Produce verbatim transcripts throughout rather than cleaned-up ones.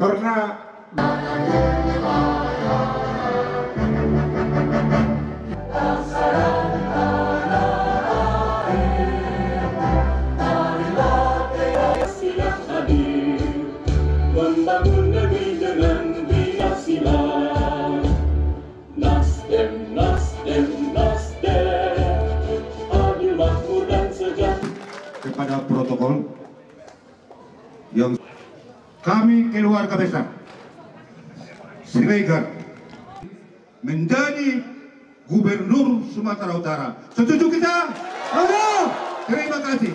Karena kepada protokol yang kami keluarga besar Siregar menjadi Gubernur Sumatera Utara. Setuju kita? Ayo, terima kasih.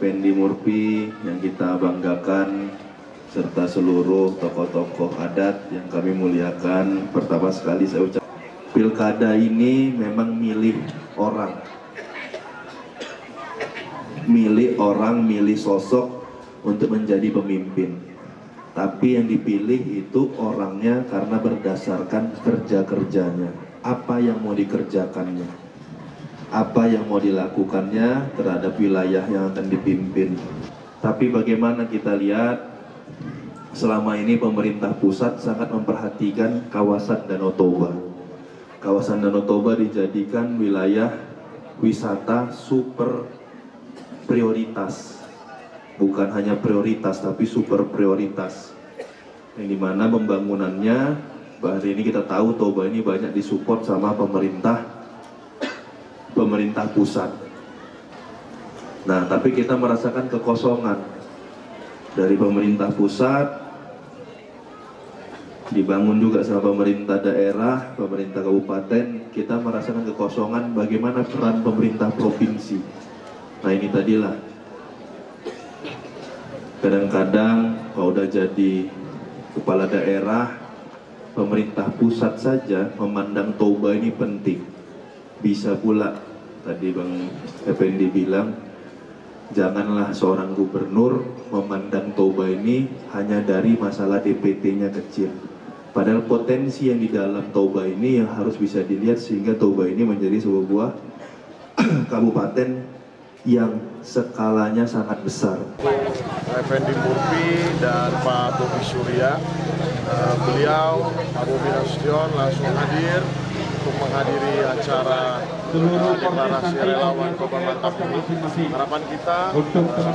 Effendi Murpi yang kita banggakan serta seluruh tokoh-tokoh adat yang kami muliakan. Pertama sekali saya ucapkan, pilkada ini memang milih orang, milih orang, milih sosok untuk menjadi pemimpin. Tapi yang dipilih itu orangnya karena berdasarkan kerja-kerjanya, apa yang mau dikerjakannya, apa yang mau dilakukannya terhadap wilayah yang akan dipimpin. Tapi bagaimana kita lihat, selama ini pemerintah pusat sangat memperhatikan kawasan Danau Toba. Kawasan Danau Toba dijadikan wilayah wisata super prioritas. Bukan hanya prioritas, tapi super prioritas. Yang dimana pembangunannya, hari ini kita tahu Toba ini banyak disupport sama pemerintah pemerintah pusat. Nah, tapi kita merasakan kekosongan dari pemerintah pusat, dibangun juga sama pemerintah daerah, pemerintah kabupaten, kita merasakan kekosongan bagaimana peran pemerintah provinsi. Nah, ini tadilah. Kadang-kadang kalau udah jadi kepala daerah, pemerintah pusat saja memandang Toba ini penting. Bisa pula tadi Bang Effendi bilang, janganlah seorang gubernur memandang Toba ini hanya dari masalah D P T-nya kecil. Padahal potensi yang di dalam Toba ini yang harus bisa dilihat sehingga Toba ini menjadi sebuah kabupaten yang skalanya sangat besar. Effendi Murpi dan Pak Tobi Surya, uh, beliau Abubina Surya langsung hadir untuk menghadiri acara seluruh deklarasi relawan Toba Mantap ini. Harapan kita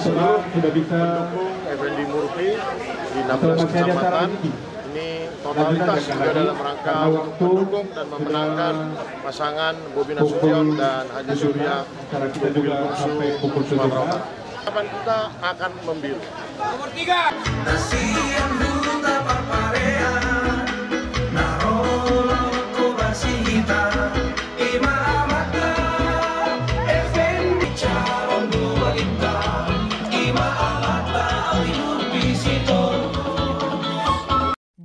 seluruh pendukung Effendi Murpi di enam belas kecamatan ini totalitas juga dalam rangka mendukung dan memenangkan pasangan Bobby Nasution dan Ajaz Syukri untuk Gubernur Sumatera Utara. Harapan kita akan membiru. Nomor tiga.